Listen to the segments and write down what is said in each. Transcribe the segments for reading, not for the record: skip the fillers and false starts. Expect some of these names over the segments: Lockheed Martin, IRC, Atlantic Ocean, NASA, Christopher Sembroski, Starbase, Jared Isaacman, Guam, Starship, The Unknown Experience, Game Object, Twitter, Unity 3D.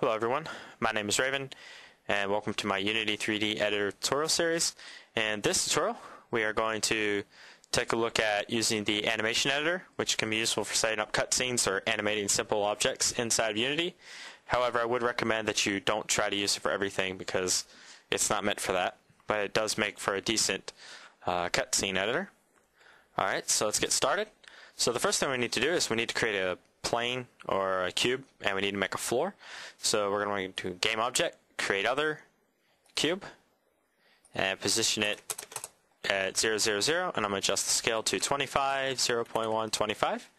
Hello everyone, my name is Raven and welcome to my Unity 3D editor tutorial series. In this tutorial we are going to take a look at using the animation editor, which can be useful for setting up cutscenes or animating simple objects inside of Unity. However, I would recommend that you don't try to use it for everything because it's not meant for that, but it does make for a decent cutscene editor. Alright, so let's get started. So the first thing we need to do is we need to create a plane or a cube, and we need to make a floor. So we're going to Game Object, create other cube, and position it at 0, 0, 0, and I'm going to adjust the scale to 25, 0.1, 25.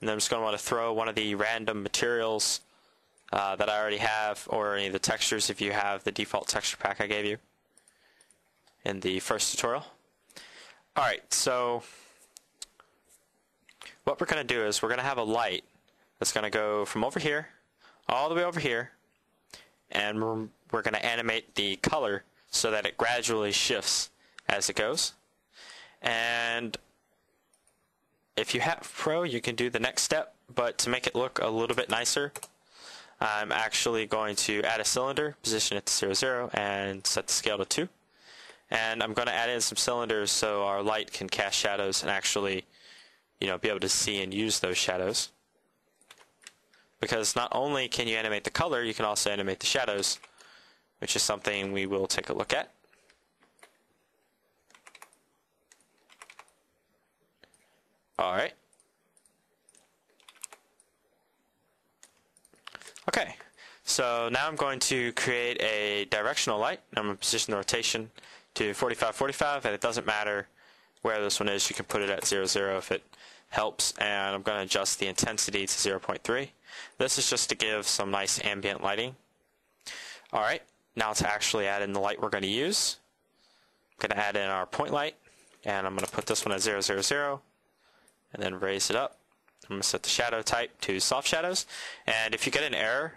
And then I'm just going to want to throw one of the random materials that I already have, or any of the textures if you have the default texture pack I gave you in the first tutorial. Alright, so what we're going to do is we're going to have a light that's going to go from over here all the way over here, and we're going to animate the color so that it gradually shifts as it goes. And if you have Pro, you can do the next step, but to make it look a little bit nicer, I'm actually going to add a cylinder, position it to 0, 0, and set the scale to 2. And I'm going to add in some cylinders so our light can cast shadows and actually, you know, be able to see and use those shadows. Because not only can you animate the color, you can also animate the shadows, which is something we will take a look at. Alright. Okay, so now I'm going to create a directional light. I'm going to position the rotation to 45, 45, and it doesn't matter where this one is, you can put it at 0, 0 if it helps, and I'm going to adjust the intensity to 0.3. This is just to give some nice ambient lighting. Alright, now to actually add in the light we're going to use, I'm going to add in our point light, and I'm going to put this one at 0, 0, 0, and then raise it up. I'm going to set the shadow type to soft shadows, and if you get an error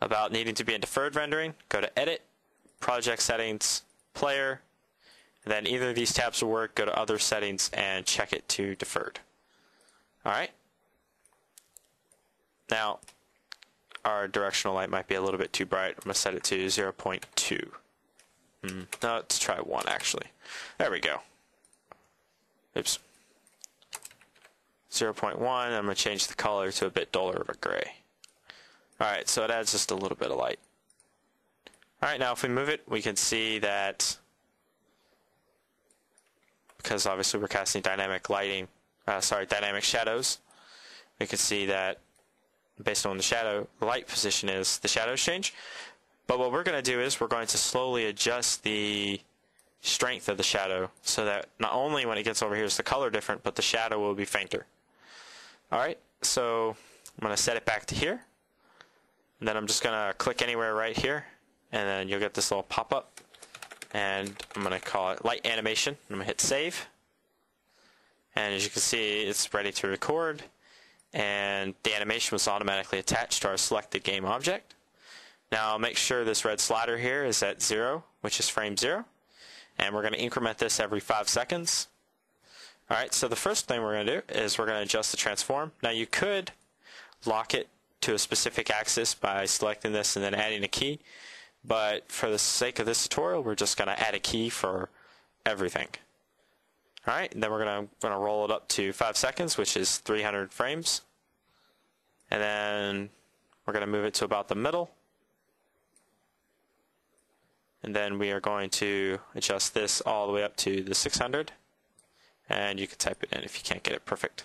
about needing to be in deferred rendering, go to Edit, Project Settings, Player, then either of these tabs will work. Go to Other Settings and check it to Deferred. Alright. Now, our directional light might be a little bit too bright. I'm going to set it to 0.2. No, let's try 1 actually. There we go. Oops. 0.1. I'm going to change the color to a bit duller of a gray. Alright, so it adds just a little bit of light. Alright, now if we move it, we can see that, because obviously we're casting dynamic lighting, dynamic shadows, we can see that based on the shadow, the light position is, the shadows change. But what we're going to do is we're going to slowly adjust the strength of the shadow so that not only when it gets over here is the color different, but the shadow will be fainter. Alright, so I'm going to set it back to here, and then I'm just going to click anywhere right here, and then you'll get this little pop-up. And I'm going to call it Light Animation. I'm going to hit Save. And as you can see, it's ready to record. And the animation was automatically attached to our selected game object. Now make sure this red slider here is at 0, which is frame 0. And we're going to increment this every 5 seconds. Alright, so the first thing we're going to do is we're going to adjust the transform. Now you could lock it to a specific axis by selecting this and then adding a key. But for the sake of this tutorial, we're just going to add a key for everything. Alright, and then we're going to roll it up to 5 seconds, which is 300 frames. And then we're going to move it to about the middle. And then we are going to adjust this all the way up to the 600. And you can type it in if you can't get it perfect.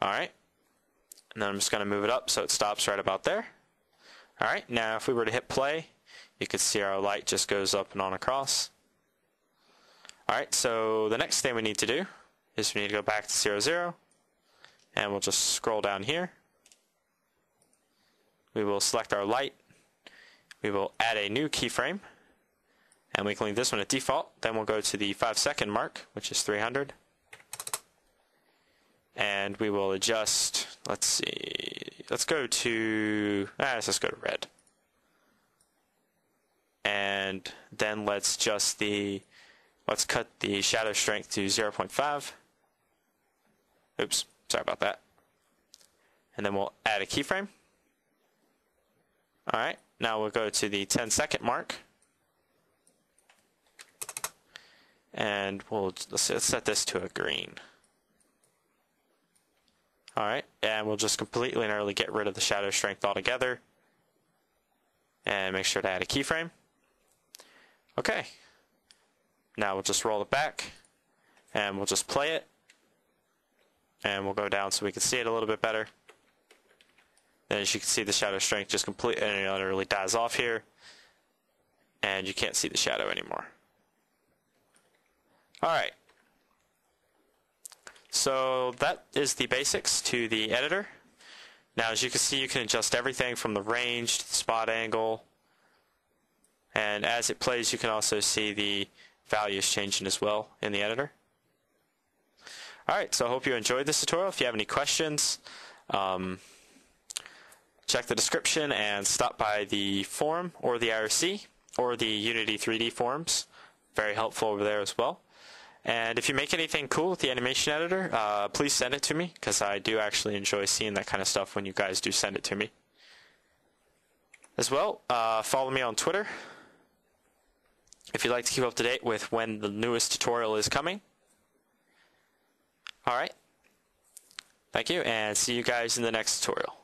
Alright, and then I'm just going to move it up so it stops right about there. Alright, now if we were to hit play, you could see our light just goes up and on across. Alright, so the next thing we need to do is we need to go back to 0, 0, and we'll just scroll down here. We will select our light, we will add a new keyframe, and we can leave this one at default. Then we'll go to the 5-second mark, which is 300, and we will adjust, let's see, let's go to, let's just go to red. And then let's just let's cut the shadow strength to 0.5. Oops, sorry about that. And then we'll add a keyframe. All right, now we'll go to the 10-second mark. And we'll set this to a green. All right, and we'll just completely and utterly get rid of the shadow strength altogether. And make sure to add a keyframe. Okay. Now we'll just roll it back. And we'll just play it. And we'll go down so we can see it a little bit better. And as you can see, the shadow strength just completely and utterly dies off here. And you can't see the shadow anymore. Alright, so that is the basics to the editor. Now as you can see, you can adjust everything from the range to the spot angle, and as it plays you can also see the values changing as well in the editor. Alright, so I hope you enjoyed this tutorial. If you have any questions, check the description and stop by the forum or the IRC or the Unity 3D forums. Very helpful over there as well. And if you make anything cool with the animation editor, please send it to me, because I do actually enjoy seeing that kind of stuff when you guys do send it to me. As well, follow me on Twitter if you'd like to keep up to date with when the newest tutorial is coming. Alright, thank you, and see you guys in the next tutorial.